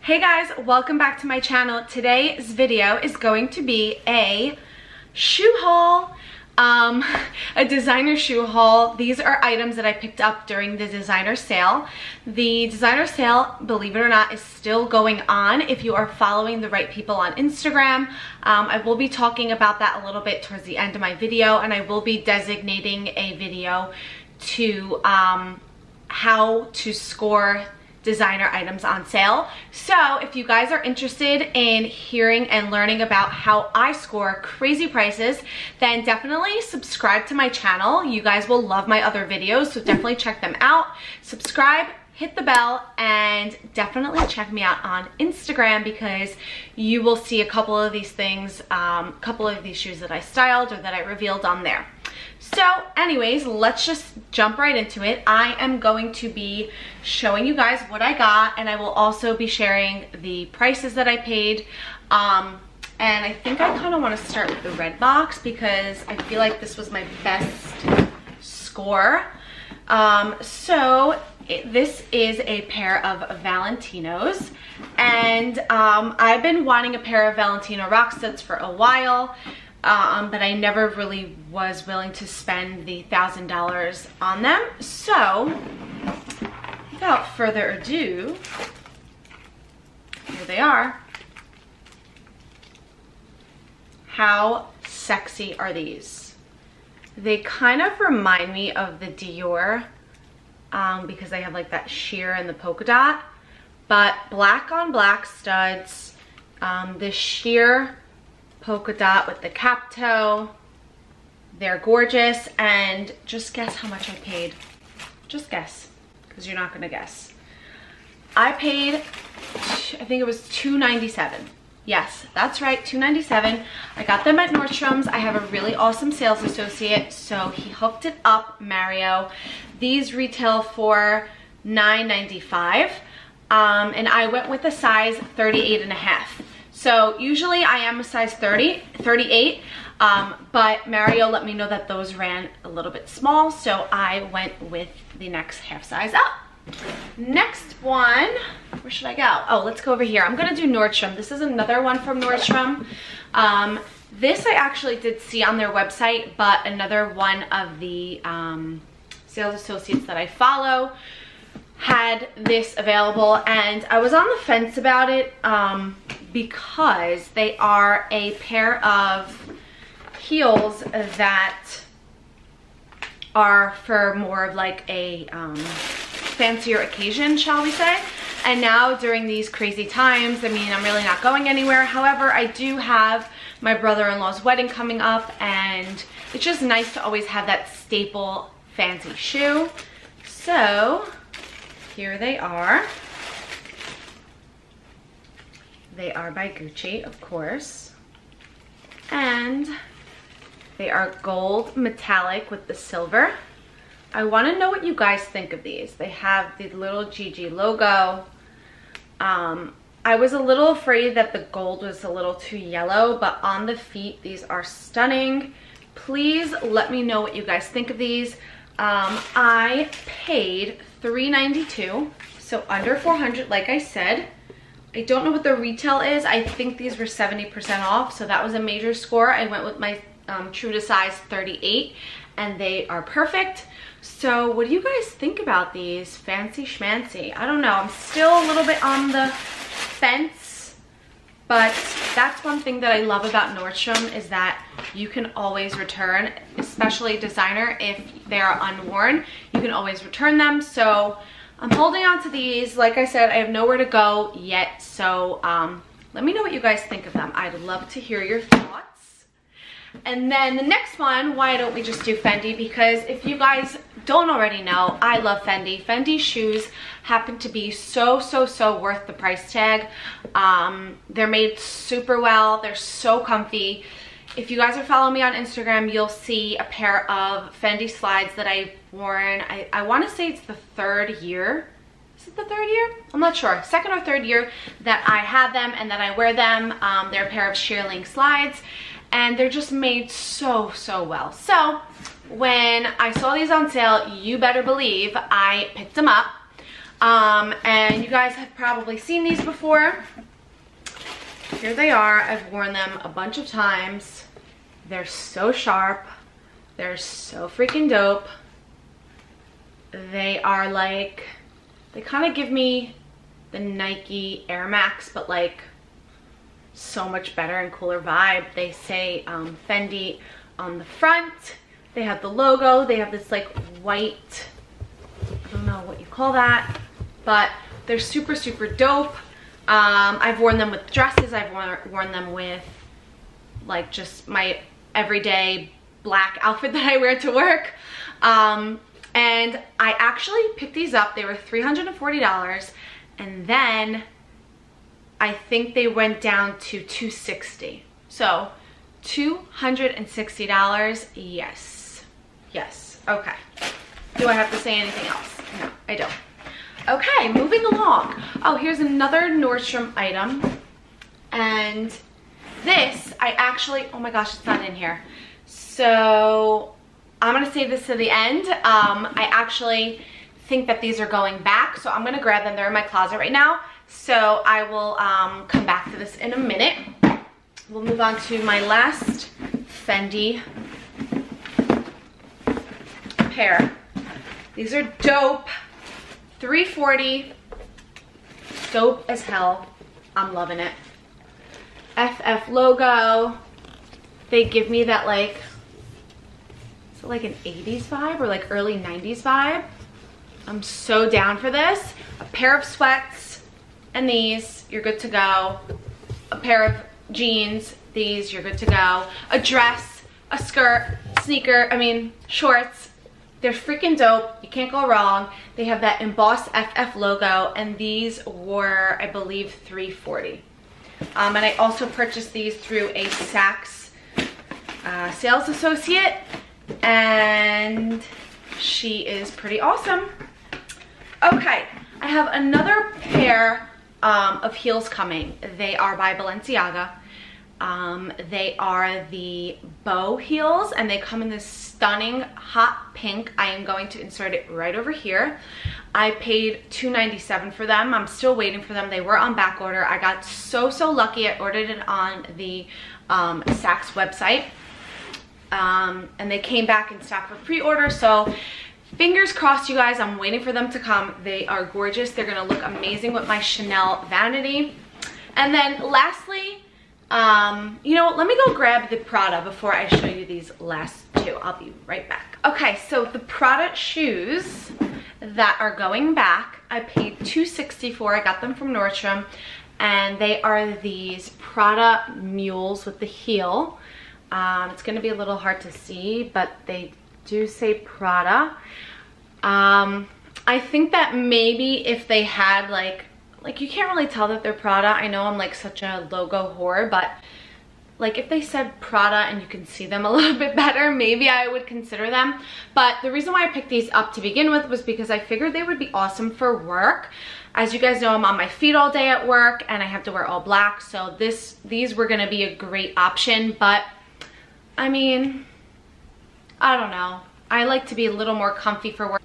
Hey guys, welcome back to my channel. Today's video is going to be a shoe haul, a designer shoe haul. These are items that I picked up during the designer sale. The designer sale, believe it or not, is still going on if you are following the right people on Instagram. I will be talking about that a little bit towards the end of my video, and I will be designating a video to how to score designer items on sale. So if you guys are interested in hearing and learning about how I score crazy prices, then definitely subscribe to my channel. You guys will love my other videos, so definitely check them out. Subscribe, hit the bell, and definitely check me out on Instagram, because you will see a couple of these things, couple of these shoes that I styled or that I revealed on there. So anyways, let's just jump right into it. I am going to be showing you guys what I got, and I will also be sharing the prices that I paid. And I think I kind of want to start with the red box, because I feel like this was my best score. This is a pair of Valentinos, and I've been wanting a pair of Valentino Rockstuds for a while. But I never really was willing to spend the $1,000 on them. So without further ado, here they are. How sexy are these? They kind of remind me of the Dior, because they have like that sheer and the polka dot, but black on black studs, the sheer polka dot with the cap toe. They're gorgeous, and just guess how much I paid. Just guess, because you're not gonna guess. I paid, I think it was $297. Yes, that's right, $297. I got them at Nordstrom's. I have a really awesome sales associate, so he hooked it up, Mario. These retail for $9.95, and I went with a size 38.5. So usually I am a size 30, 38, but Mario let me know that those ran a little bit small, so I went with the next half size up. Next one, where should I go? Oh, let's go over here. I'm gonna do Nordstrom. This is another one from Nordstrom. This I actually did see on their website, but another one of the sales associates that I follow had this available, and I was on the fence about it, because they are a pair of heels that are for more of like a fancier occasion, shall we say. And now during these crazy times, I mean, I'm really not going anywhere. However, I do have my brother-in-law's wedding coming up, and it's just nice to always have that staple fancy shoe. So here they are. They are by Gucci, of course, and they are gold metallic with the silver. I want to know what you guys think of these. They have the little Gigi logo. I was a little afraid that the gold was a little too yellow, but on the feet, these are stunning. Please let me know what you guys think of these. I paid $392, so under $400, like I said. I don't know what the retail is. I think these were 70% off, so that was a major score. I went with my true to size 38, and they are perfect. So what do you guys think about these? Fancy schmancy. I don't know. I'm still a little bit on the fence, but that's one thing that I love about Nordstrom is that you can always return, especially designer, if they are unworn. You can always return them, so I'm holding on to these. Like I said, I have nowhere to go yet, so let me know what you guys think of them. I'd love to hear your thoughts. And then the next one, why don't we just do Fendi? Because if you guys don't already know, I love Fendi. Fendi shoes happen to be so worth the price tag. They're made super well. They're so comfy. If you guys are following me on Instagram, you'll see a pair of Fendi slides that I've worn. I want to say it's the third year. Is it the third year? I'm not sure. Second or third year that I have them and that I wear them. They're a pair of sheer link slides, and they're just made so well. So when I saw these on sale, you better believe I picked them up. And you guys have probably seen these before. Here they are. I've worn them a bunch of times. They're so sharp. They're so freaking dope. They are like, they kind of give me the Nike Air Max, but like so much better and cooler vibe. They say Fendi on the front. They have the logo. They have this like white, I don't know what you call that, but they're super, super dope. I've worn them with dresses. I've worn them with like just my everyday black outfit that I wear to work. And I actually picked these up. They were $340, and then I think they went down to $260. So $260. Yes. Yes. Okay. Do I have to say anything else? No, I don't. Okay, moving along. Oh, here's another Nordstrom item. And this, I actually, oh my gosh, it's not in here. So I'm gonna save this to the end. I actually think that these are going back, so I'm gonna grab them. They're in my closet right now. So I will come back to this in a minute. We'll move on to my last Fendi pair. These are dope. $340. Dope as hell. I'm loving it. FF logo. They give me that like, is it like an 80s vibe or like early 90s vibe? I'm so down for this. A pair of sweats and these, you're good to go. A pair of jeans, these, you're good to go. A dress, a skirt, sneaker, I mean shorts. They're freaking dope. You can't go wrong. They have that embossed FF logo, and these were, I believe, $340. And I also purchased these through a Saks sales associate, and she is pretty awesome. Okay, I have another pair of heels coming. They are by Balenciaga. They are the bow heels, and they come in this stunning hot pink. I am going to insert it right over here. I paid $297 for them. I'm still waiting for them. They were on back order. I got so lucky. I ordered it on the Saks website, and they came back in stock for pre-order, so fingers crossed, you guys. I'm waiting for them to come. They are gorgeous. They're gonna look amazing with my Chanel vanity. And then lastly, you know what, let me go grab the Prada before I show you these last two. I'll be right back. Okay, so the Prada shoes that are going back, I paid $260 for. I got them from Nordstrom, and they are these Prada mules with the heel. It's gonna be a little hard to see, but they do say Prada. I think that maybe if they had like you can't really tell that they're Prada. I know I'm like such a logo whore, but like if they said Prada and you can see them a little bit better, maybe I would consider them. But the reason why I picked these up to begin with was because I figured they would be awesome for work. As you guys know, I'm on my feet all day at work, and I have to wear all black, so these were gonna be a great option. But I mean, I don't know, I like to be a little more comfy for work.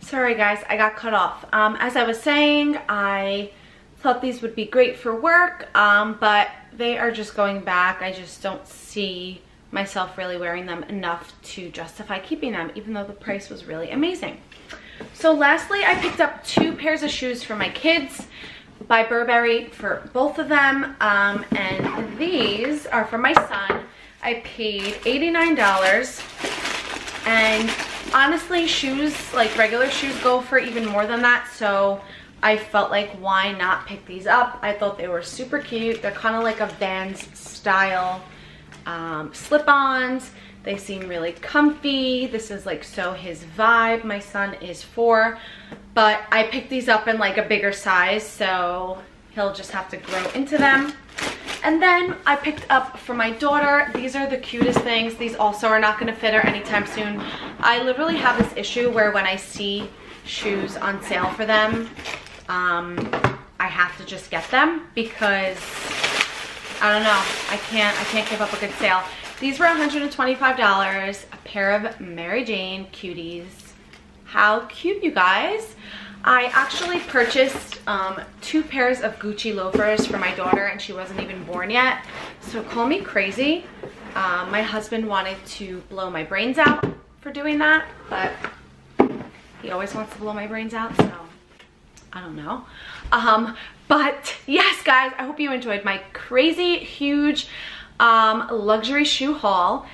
Sorry guys, I got cut off. As I was saying, I thought these would be great for work, but they are just going back. I just don't see myself really wearing them enough to justify keeping them, even though the price was really amazing. So lastly, I picked up two pairs of shoes for my kids by Burberry for both of them, and these are for my son. I paid $89, and honestly, shoes, like regular shoes, go for even more than that, so I felt like, why not pick these up? I thought they were super cute. They're kind of like a Vans style slip-ons. They seem really comfy. This is like so his vibe. My son is 4, but I picked these up in like a bigger size, so he'll just have to grow into them. And then I picked up for my daughter, these are the cutest things. These also are not gonna fit her anytime soon. I literally have this issue where when I see shoes on sale for them, I have to just get them because, I don't know, I can't give up a good sale. These were $125, a pair of Mary Jane cuties. How cute, you guys. I actually purchased two pairs of Gucci loafers for my daughter, and she wasn't even born yet. So call me crazy. My husband wanted to blow my brains out for doing that, but he always wants to blow my brains out, so I don't know. But yes, guys, I hope you enjoyed my crazy, huge luxury shoe haul.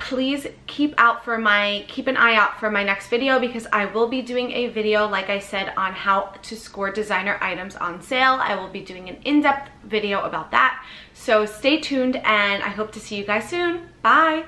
Please keep an eye out for my next video, because I will be doing a video, like I said, on how to score designer items on sale. I will be doing an in-depth video about that. So stay tuned, and I hope to see you guys soon. Bye.